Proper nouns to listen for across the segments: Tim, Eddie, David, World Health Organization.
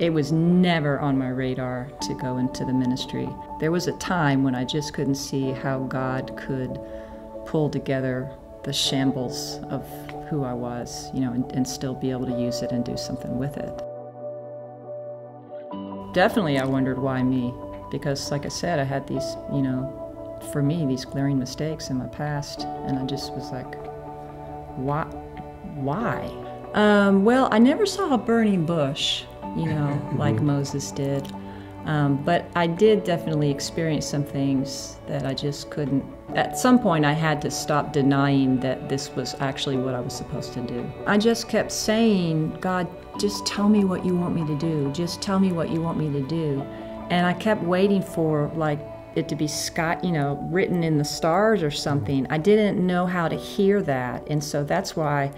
It was never on my radar to go into the ministry. There was a time when I just couldn't see how God could pull together the shambles of who I was, you know, and still be able to use it and do something with it. Definitely I wondered why me, because like I said, I had these, you know, for me, these glaring mistakes in my past, and I just was like, why? Well, I never saw a burning bush, you know, like Moses did. But I did definitely experience some things that I just couldn't. At some point I had to stop denying that this was actually what I was supposed to do. I just kept saying, God, just tell me what you want me to do. Just tell me what you want me to do. And I kept waiting for like it to be written in the stars or something. I didn't know how to hear that. And so that's why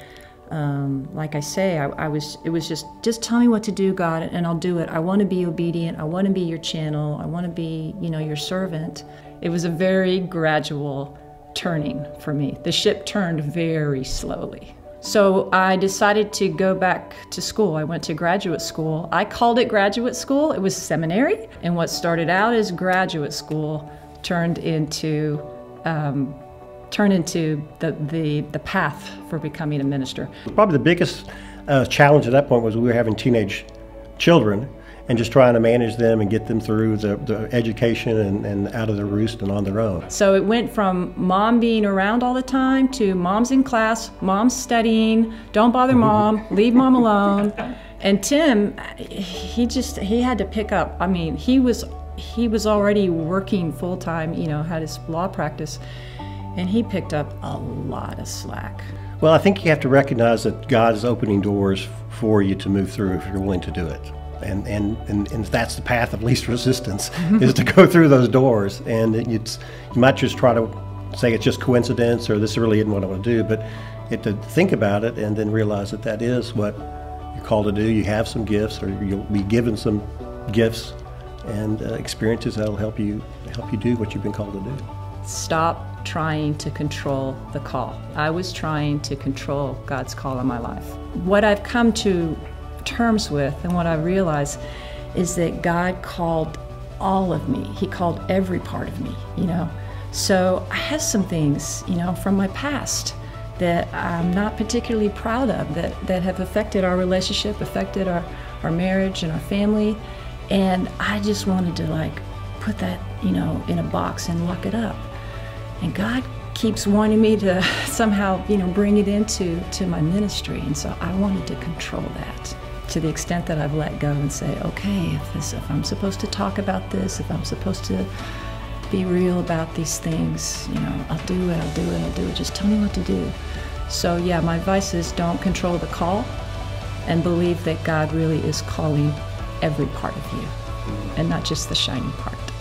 like I say, it was just tell me what to do, God, and I'll do it. I want to be obedient. I want to be your channel. I want to be, you know, your servant. It was a very gradual turning for me. The ship turned very slowly. So I decided to go back to school. I went to graduate school. I called it graduate school. It was seminary. And what started out as graduate school turned into the path for becoming a minister. Probably the biggest challenge at that point was we were having teenage children and just trying to manage them and get them through the education and out of their roost and on their own. So it went from mom being around all the time to mom's in class, mom's studying, don't bother mom, leave mom alone. And Tim, he had to pick up. I mean, he was already working full-time, you know, had his law practice. And he picked up a lot of slack. Well, I think you have to recognize that God is opening doors for you to move through if you're willing to do it. And that's the path of least resistance, is to go through those doors. And you might just try to say it's just coincidence or this really isn't what I want to do, but you have to think about it and then realize that that is what you're called to do. You have some gifts, or you'll be given some gifts and experiences that will help you do what you've been called to do. Stop trying to control the call. I was trying to control God's call on my life. What I've come to terms with and what I realize is that God called all of me. He called every part of me, you know. So I have some things, you know, from my past that I'm not particularly proud of, that have affected our relationship, affected our marriage and our family. And I just wanted to like put that, you know, in a box and lock it up. And God keeps wanting me to somehow, you know, bring it into my ministry. And so I wanted to control that to the extent that I've let go and say, okay, if I'm supposed to talk about this, if I'm supposed to be real about these things, you know, I'll do it, I'll do it, I'll do it. Just tell me what to do. So yeah, my advice is don't control the call and believe that God really is calling every part of you and not just the shiny part.